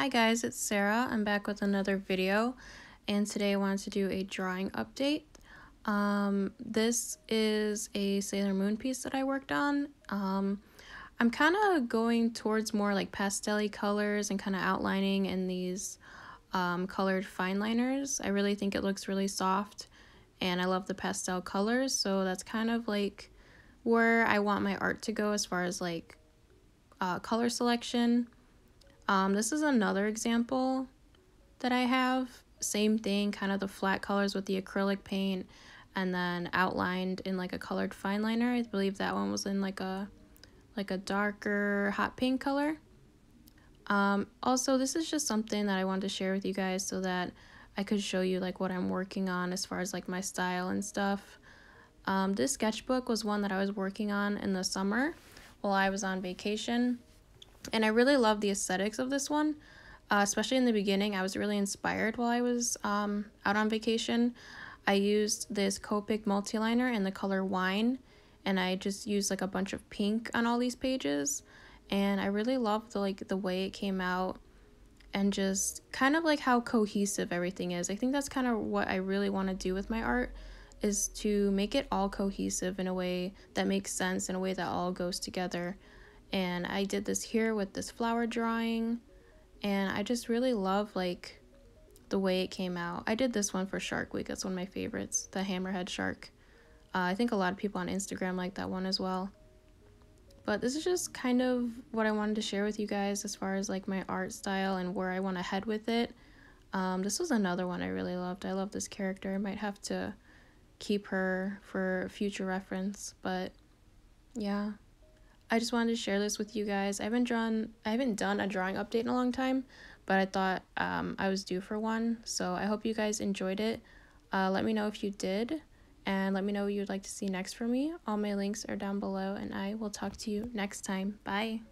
Hi guys, it's Sarah. I'm back with another video, and today I wanted to do a drawing update. This is a Sailor Moon piece that I worked on. I'm kind of going towards more like pastel-y colors and kind of outlining in these colored fine liners. I really think it looks really soft, and I love the pastel colors, so that's kind of like where I want my art to go as far as like color selection. This is another example that I have. Same thing, kind of the flat colors with the acrylic paint and then outlined in like a colored fine liner. I believe that one was in like a darker hot pink color. Also, this is just something that I wanted to share with you guys so that I could show you like what I'm working on as far as like my style and stuff. This sketchbook was one that I was working on in the summer while I was on vacation. And I really love the aesthetics of this one, especially in the beginning. I was really inspired while I was out on vacation. I used this Copic Multiliner in the color Wine, and I just used like a bunch of pink on all these pages. And I really loved the way it came out and just kind of like how cohesive everything is. I think that's kind of what I really want to do with my art, is to make it all cohesive in a way that makes sense, in a way that all goes together. And I did this here with this flower drawing, and I just really love like the way it came out. I did this one for Shark Week. That's one of my favorites, the hammerhead shark. I think a lot of people on Instagram like that one as well. But this is just kind of what I wanted to share with you guys as far as like my art style and where I want to head with it. This was another one I really loved. I love this character. I might have to keep her for future reference, but yeah. I just wanted to share this with you guys. I haven't done a drawing update in a long time, but I thought I was due for one. So I hope you guys enjoyed it. Let me know if you did, and let me know what you'd like to see next from me. All my links are down below, and I will talk to you next time. Bye.